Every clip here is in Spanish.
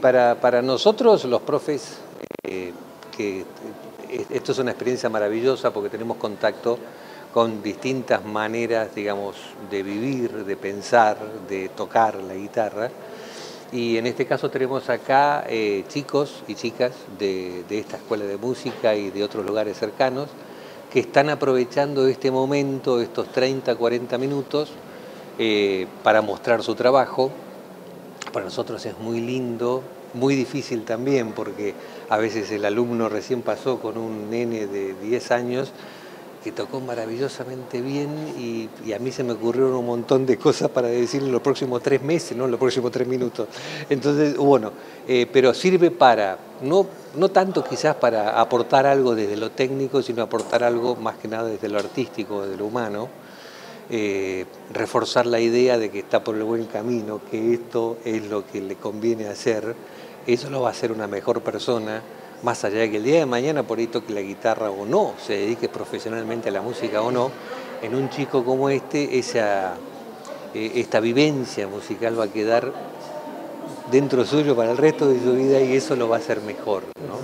Para nosotros los profes, que esto es una experiencia maravillosa porque tenemos contacto con distintas maneras, digamos, de vivir, de pensar, de tocar la guitarra. Y en este caso tenemos acá chicos y chicas de esta escuela de música y de otros lugares cercanos que están aprovechando este momento, estos 30, 40 minutos, para mostrar su trabajo. Para nosotros es muy lindo, muy difícil también, porque a veces el alumno recién pasó con un nene de 10 años que tocó maravillosamente bien y a mí se me ocurrieron un montón de cosas para decirle en los próximos 3 meses, no en los próximos 3 minutos. Entonces, bueno, pero sirve para, no tanto quizás para aportar algo desde lo técnico, sino aportar algo más que nada desde lo artístico, desde lo humano, reforzar la idea de que está por el buen camino, que esto es lo que le conviene hacer, eso lo va a hacer una mejor persona, más allá de que el día de mañana por ahí toque la guitarra o no, se dedique profesionalmente a la música o no, en un chico como este, esta vivencia musical va a quedar dentro suyo para el resto de su vida y eso lo va a hacer mejor, ¿no?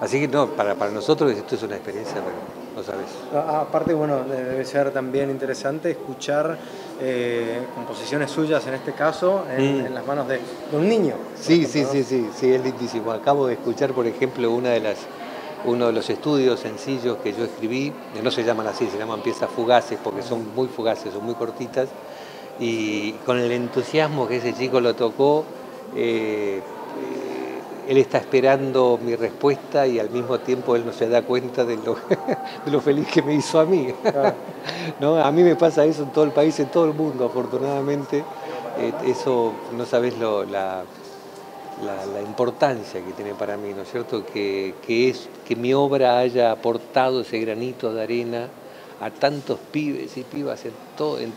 Así que no, para nosotros esto es una experiencia, pero no sabes. Aparte, bueno, debe ser también interesante escuchar composiciones suyas en este caso, en las manos de un niño. Sí, es lindísimo. Acabo de escuchar, por ejemplo, uno de los estudios sencillos que yo escribí, que no se llaman así, se llaman piezas fugaces porque son muy fugaces, son muy cortitas, y con el entusiasmo que ese chico lo tocó, él está esperando mi respuesta y al mismo tiempo él no se da cuenta de lo feliz que me hizo a mí. ¿No? A mí me pasa eso en todo el país, en todo el mundo, afortunadamente. Eso no sabes la importancia que tiene para mí, ¿no es cierto? Que mi obra haya aportado ese granito de arena a tantos pibes y pibas en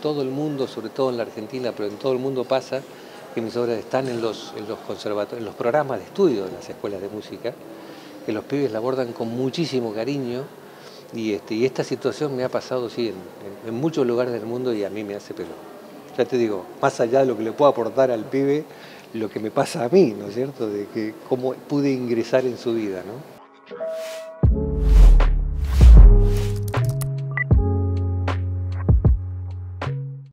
todo el mundo, sobre todo en la Argentina, pero en todo el mundo pasa que mis obras están en los conservatorios, en los programas de estudio de las escuelas de música, que los pibes la abordan con muchísimo cariño y esta situación me ha pasado, sí, en muchos lugares del mundo y a mí me hace pelo. Ya te digo, más allá de lo que le puedo aportar al pibe, lo que me pasa a mí, ¿no es cierto? De que cómo pude ingresar en su vida, ¿no?